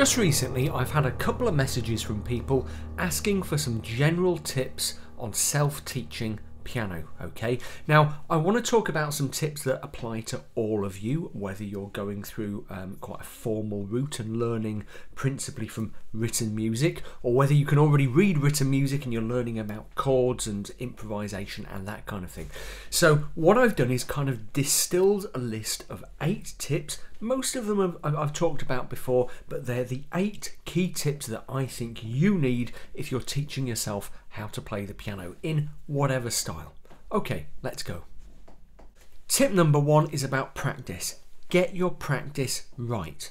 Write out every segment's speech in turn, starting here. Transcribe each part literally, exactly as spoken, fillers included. Just recently, I've had a couple of messages from people asking for some general tips on self-teaching piano, okay? Now, I want to talk about some tips that apply to all of you, whether you're going through um, quite a formal route and learning principally from written music, or whether you can already read written music and you're learning about chords and improvisation and that kind of thing. So what I've done is kind of distilled a list of eight tips. Most of them I've, I've talked about before, but they're the eight key tips that I think you need if you're teaching yourself how to play the piano in whatever style. Okay, let's go. Tip number one is about practice. Get your practice right.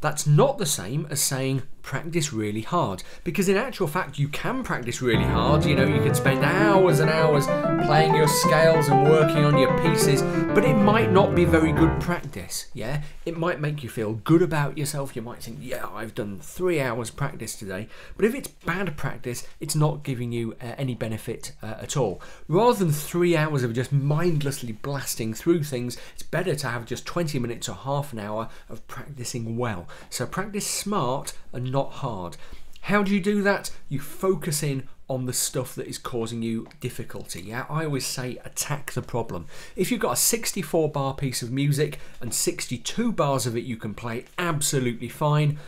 That's not the same as saying practice really hard, because in actual fact you can practice really hard. You know, you can spend hours and hours playing your scales and working on your pieces, but it might not be very good practice, yeah? It might make you feel good about yourself. You might think, yeah, I've done three hours practice today, but if it's bad practice, it's not giving you uh, any benefit uh, at all. Rather than three hours of just mindlessly blasting through things, it's better to have just twenty minutes or half an hour of practicing well. So practice smart and not hard. How do you do that? You focus in on the stuff that is causing you difficulty. Yeah, I always say attack the problem. If you've got a sixty-four bar piece of music and sixty-two bars of it you can play absolutely fine,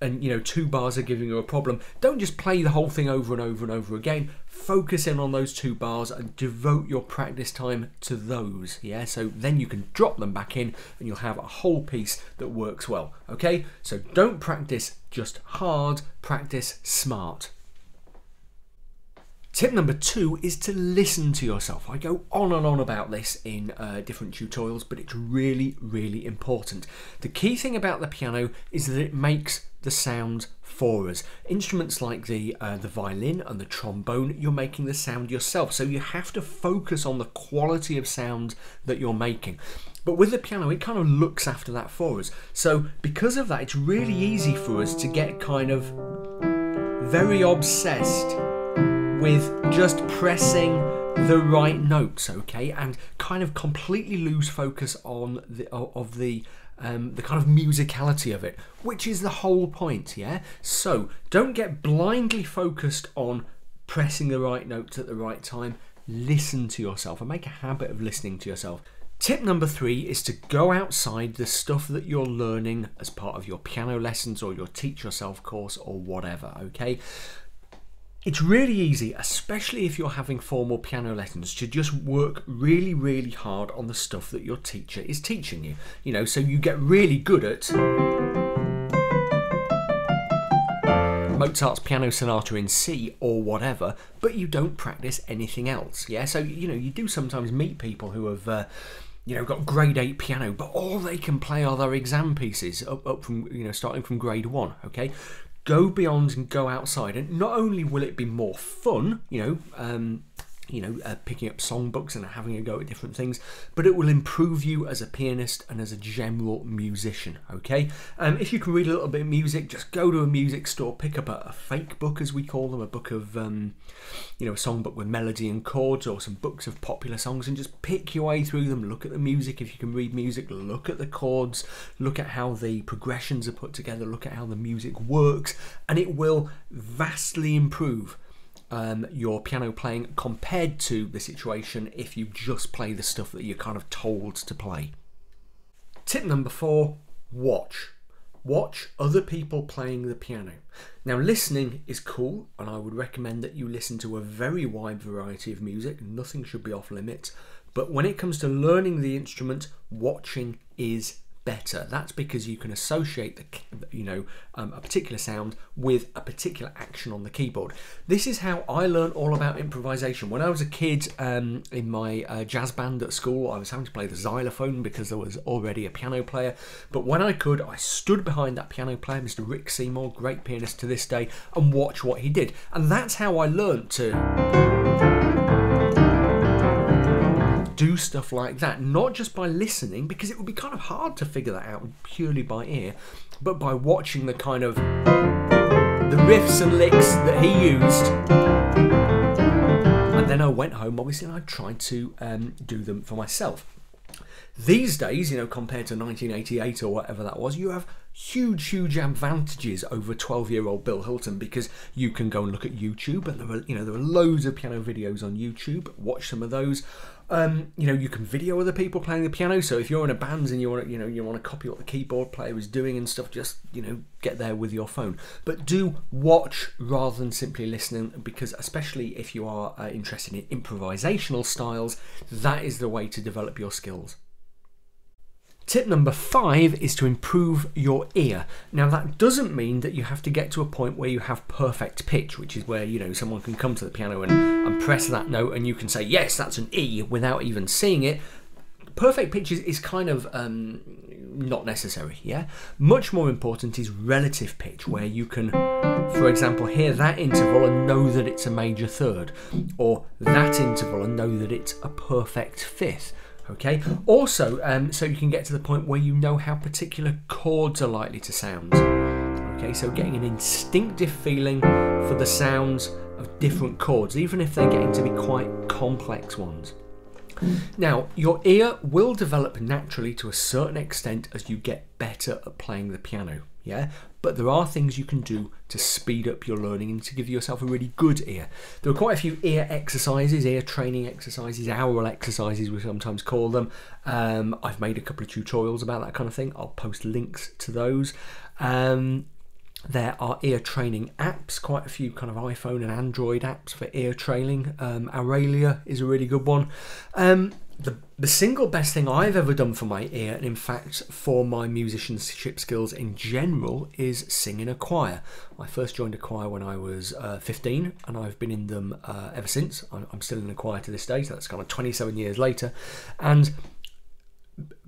and you know two bars are giving you a problem, don't just play the whole thing over and over and over again. Focus in on those two bars and devote your practice time to those, yeah? So then you can drop them back in and you'll have a whole piece that works well, okay? So don't practice just hard, practice smart. Tip number two is to listen to yourself. I go on and on about this in uh, different tutorials, but it's really, really important. The key thing about the piano is that it makes the sound for us. Instruments like the uh, the violin and the trombone, you're making the sound yourself, so you have to focus on the quality of sound that you're making. But with the piano, it kind of looks after that for us. So because of that, it's really easy for us to get kind of very obsessed with just pressing the right notes, okay, and kind of completely lose focus on the of the Um, the kind of musicality of it, which is the whole point, yeah? So don't get blindly focused on pressing the right notes at the right time. Listen to yourself and make a habit of listening to yourself. Tip number three is to go outside the stuff that you're learning as part of your piano lessons or your Teach Yourself course or whatever, okay? It's really easy, especially if you're having formal piano lessons, to just work really, really hard on the stuff that your teacher is teaching you. You know, so you get really good at Mozart's Piano Sonata in C or whatever, but you don't practice anything else, yeah? So, you know, you do sometimes meet people who have Uh, you know, got grade eight piano, but all they can play are their exam pieces up, up from, you know, starting from grade one, okay? Go beyond and go outside, and not only will it be more fun, you know, um, you know, uh, picking up songbooks and having a go at different things, but it will improve you as a pianist and as a general musician, okay? Um, if you can read a little bit of music, just go to a music store, pick up a, a fake book, as we call them, a book of, um, you know, a songbook with melody and chords, or some books of popular songs, and just pick your way through them. Look at the music, if you can read music, look at the chords, look at how the progressions are put together, look at how the music works, and it will vastly improve Um, your piano playing compared to the situation if you just play the stuff that you're kind of told to play. Tip number four, watch. Watch other people playing the piano. Now, listening is cool, and I would recommend that you listen to a very wide variety of music. Nothing should be off limits, but when it comes to learning the instrument, watching is better. That's because you can associate the, you know, um, a particular sound with a particular action on the keyboard. This is how I learned all about improvisation. When I was a kid um, in my uh, jazz band at school, I was having to play the xylophone because there was already a piano player. But when I could, I stood behind that piano player, Mister Rick Seymour, great pianist to this day, and watch what he did. And that's how I learned to do stuff like that, not just by listening, because it would be kind of hard to figure that out purely by ear, but by watching the kind of the riffs and licks that he used. And then I went home, obviously, and I tried to um, do them for myself. These days, you know, compared to nineteen eighty-eight or whatever that was, you have huge, huge advantages over twelve-year-old Bill Hilton, because you can go and look at YouTube, and there are, you know, there are loads of piano videos on YouTube. Watch some of those. Um, you know, you can video other people playing the piano. So if you're in a band and you want to, you know, you want to copy what the keyboard player is doing and stuff, just, you know, get there with your phone. But do watch rather than simply listen, because especially if you are uh, interested in improvisational styles, that is the way to develop your skills. Tip number five is to improve your ear. Now, that doesn't mean that you have to get to a point where you have perfect pitch, which is where, you know, someone can come to the piano and, and press that note and you can say, yes, that's an E, without even seeing it. Perfect pitch is, is kind of um, not necessary, yeah? Much more important is relative pitch, where you can, for example, hear that interval and know that it's a major third, or that interval and know that it's a perfect fifth. Okay. Also, um, so you can get to the point where you know how particular chords are likely to sound. Okay, so getting an instinctive feeling for the sounds of different chords, even if they're getting to be quite complex ones. Now, your ear will develop naturally to a certain extent as you get better at playing the piano, yeah? But there are things you can do to speed up your learning and to give yourself a really good ear. There are quite a few ear exercises, ear training exercises, aural exercises we sometimes call them. Um, I've made a couple of tutorials about that kind of thing. I'll post links to those. Um, There are ear training apps, quite a few kind of iPhone and Android apps for ear training. Um, Aurelia is a really good one. Um, the, the single best thing I've ever done for my ear, and in fact for my musicianship skills in general, is sing in a choir. I first joined a choir when I was uh, fifteen, and I've been in them uh, ever since. I'm, I'm still in a choir to this day, so that's kind of twenty-seven years later. And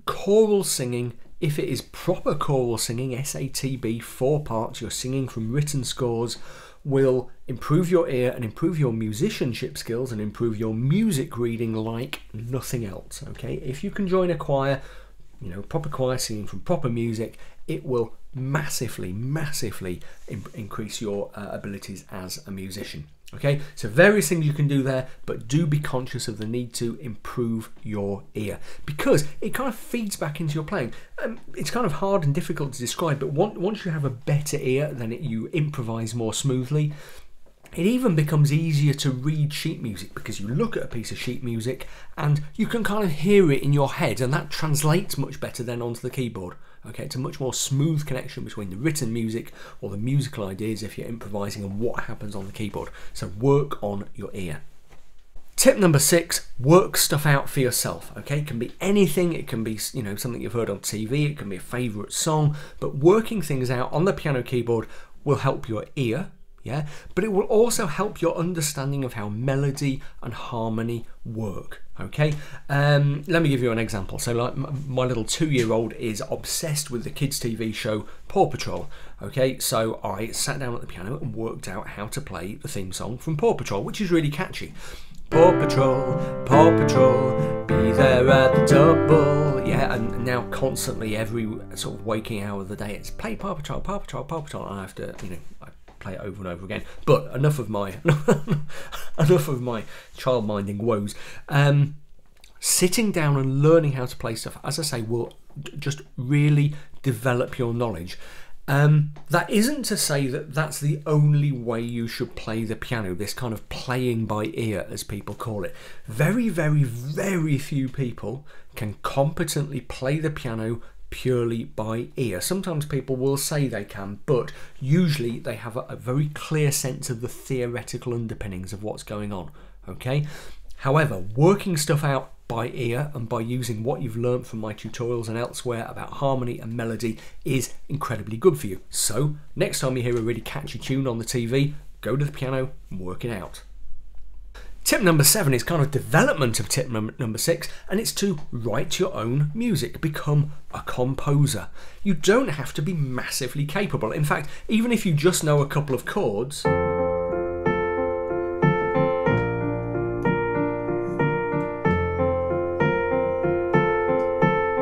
choral singing, if it is proper choral singing, S A T B, four parts, you're singing from written scores, will improve your ear and improve your musicianship skills and improve your music reading like nothing else, okay? If you can join a choir, you know, proper choir singing from proper music, it will massively, massively in increase your uh, abilities as a musician, okay? So various things you can do there, but do be conscious of the need to improve your ear, because it kind of feeds back into your playing. Um, it's kind of hard and difficult to describe, but one, once you have a better ear, then it, you improvise more smoothly. It even becomes easier to read sheet music, because you look at a piece of sheet music and you can kind of hear it in your head, and that translates much better then onto the keyboard. Okay, it's a much more smooth connection between the written music or the musical ideas if you're improvising and what happens on the keyboard. So work on your ear. Tip number six, work stuff out for yourself, okay? It can be anything, it can be, you know, something you've heard on T V, it can be a favourite song, but working things out on the piano keyboard will help your ear, yeah? But it will also help your understanding of how melody and harmony work. Okay, um, let me give you an example. So like my little two-year-old is obsessed with the kids' T V show Paw Patrol. Okay, so I sat down at the piano and worked out how to play the theme song from Paw Patrol, which is really catchy. Paw Patrol, Paw Patrol, be there at the double. Yeah, and now constantly every sort of waking hour of the day, it's play Paw Patrol, Paw Patrol, Paw Patrol, and I have to, you know, I play it over and over again. But enough of my enough of my child-minding woes. Um, sitting down and learning how to play stuff, as I say, will just really develop your knowledge. Um, that isn't to say that that's the only way you should play the piano, this kind of playing by ear, as people call it. Very, very, very few people can competently play the piano purely by ear. Sometimes people will say they can, but usually they have a, a very clear sense of the theoretical underpinnings of what's going on, okay? However, working stuff out by ear and by using what you've learned from my tutorials and elsewhere about harmony and melody is incredibly good for you. So, next time you hear a really catchy tune on the T V, go to the piano and work it out. Tip number seven is kind of development of tip num number six, and it's to write your own music, become a composer. You don't have to be massively capable. In fact, even if you just know a couple of chords,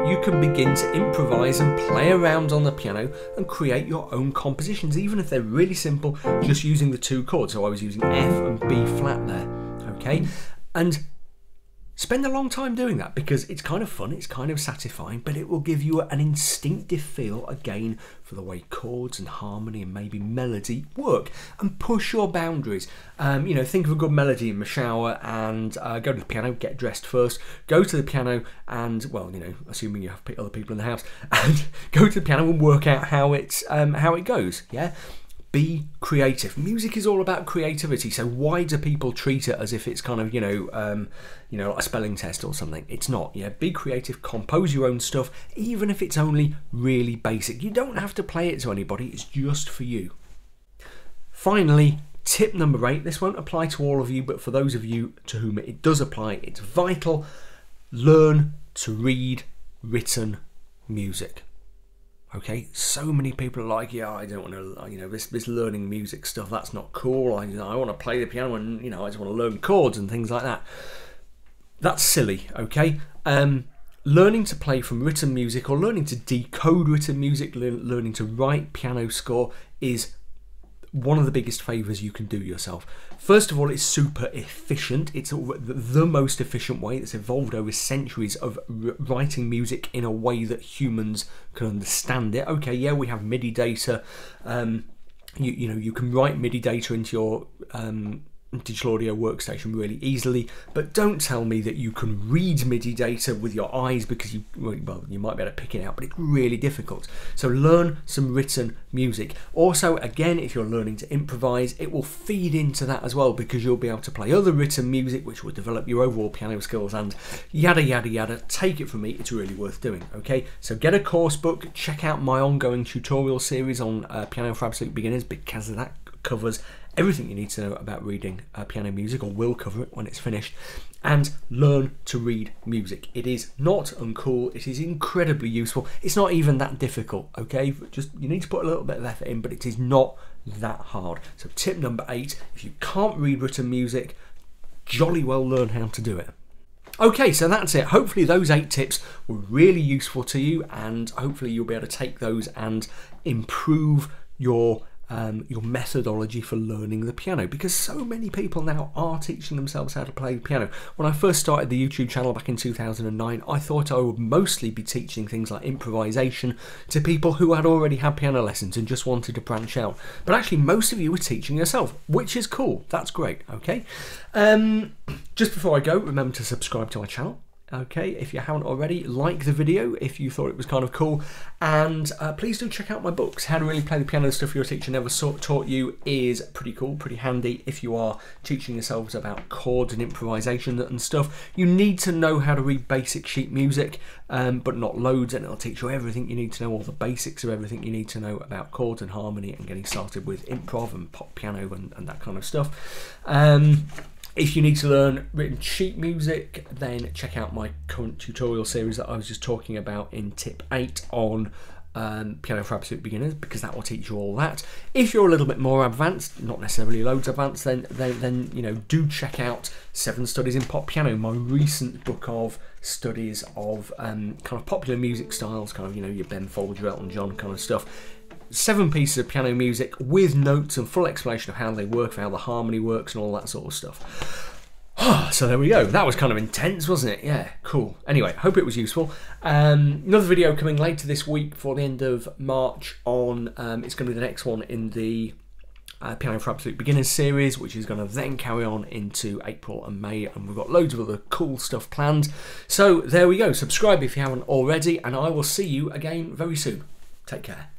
you can begin to improvise and play around on the piano and create your own compositions, even if they're really simple, just using the two chords. So I was using F and B flat there. Okay, and Spend a long time doing that because it's kind of fun, it's kind of satisfying, but it will give you an instinctive feel again for the way chords and harmony and maybe melody work, and push your boundaries. Um, you know, think of a good melody in the shower and uh, go to the piano, get dressed first, go to the piano and, well, you know, assuming you have other people in the house, and go to the piano and work out how it's, um, how it goes, yeah? Be creative. Music is all about creativity, so why do people treat it as if it's kind of, you know, um, you know, a spelling test or something? It's not, yeah? Be creative, compose your own stuff, even if it's only really basic. You don't have to play it to anybody, it's just for you. Finally, tip number eight, this won't apply to all of you, but for those of you to whom it does apply, it's vital. Learn to read written music. Okay, so many people are like, yeah, I don't want to, you know, this, this learning music stuff, that's not cool. I, I want to play the piano and, you know, I just want to learn chords and things like that. That's silly, okay? Um, learning to play from written music or learning to decode written music, le learning to write piano score is one of the biggest favors you can do yourself. First of all, it's super efficient. It's the most efficient way that's evolved over centuries of writing music in a way that humans can understand it. Okay, yeah, we have MIDI data. Um, you, you know, you can write MIDI data into your um, digital audio workstation really easily, but don't tell me that you can read MIDI data with your eyes, because you, well, you might be able to pick it out, but it's really difficult. So learn some written music. Also, again, if you're learning to improvise, it will feed into that as well, because you'll be able to play other written music, which will develop your overall piano skills and yada, yada, yada. Take it from me, it's really worth doing, okay? So get a course book, check out my ongoing tutorial series on uh, Piano for Absolute Beginners, because that covers everything you need to know about reading uh, piano music, or will cover it when it's finished, and learn to read music. It is not uncool, it is incredibly useful. It's not even that difficult, okay? Just, you need to put a little bit of effort in, but it is not that hard. So tip number eight, if you can't read written music, jolly well learn how to do it. Okay, so that's it. Hopefully those eight tips were really useful to you, and hopefully you'll be able to take those and improve your Um, your methodology for learning the piano, because so many people now are teaching themselves how to play the piano. When I first started the YouTube channel back in two thousand nine, I thought I would mostly be teaching things like improvisation to people who had already had piano lessons and just wanted to branch out. But actually, most of you were teaching yourself, which is cool. That's great, okay? Um, just before I go, remember to subscribe to my channel. Okay, if you haven't already, like the video if you thought it was kind of cool, and uh, please do check out my books. How to Really Play the Piano The Stuff Your Teacher Never Taught You is pretty cool, pretty handy if you are teaching yourselves about chords and improvisation and stuff. You need to know how to read basic sheet music, um, but not loads, and it'll teach you everything you need to know, all the basics of everything you need to know about chords and harmony and getting started with improv and pop piano and, and that kind of stuff. Um, If you need to learn written sheet music, then check out my current tutorial series that I was just talking about in tip eight on um, Piano for Absolute Beginners, because that will teach you all that. If you're a little bit more advanced, not necessarily loads advanced, then, then, then you know, do check out Seven Studies in Pop Piano, my recent book of studies of um, kind of popular music styles, kind of, you know, your Ben Folds, your Elton John kind of stuff. Seven pieces of piano music with notes and full explanation of how they work, how the harmony works and all that sort of stuff. So there we go. That was kind of intense, wasn't it? Yeah, cool. Anyway, hope it was useful. Um, another video coming later this week for the end of March on, um, it's going to be the next one in the Uh, Piano for Absolute Beginners series, which is going to then carry on into April and May, and we've got loads of other cool stuff planned. So there we go. Subscribe if you haven't already, and I will see you again very soon. Take care.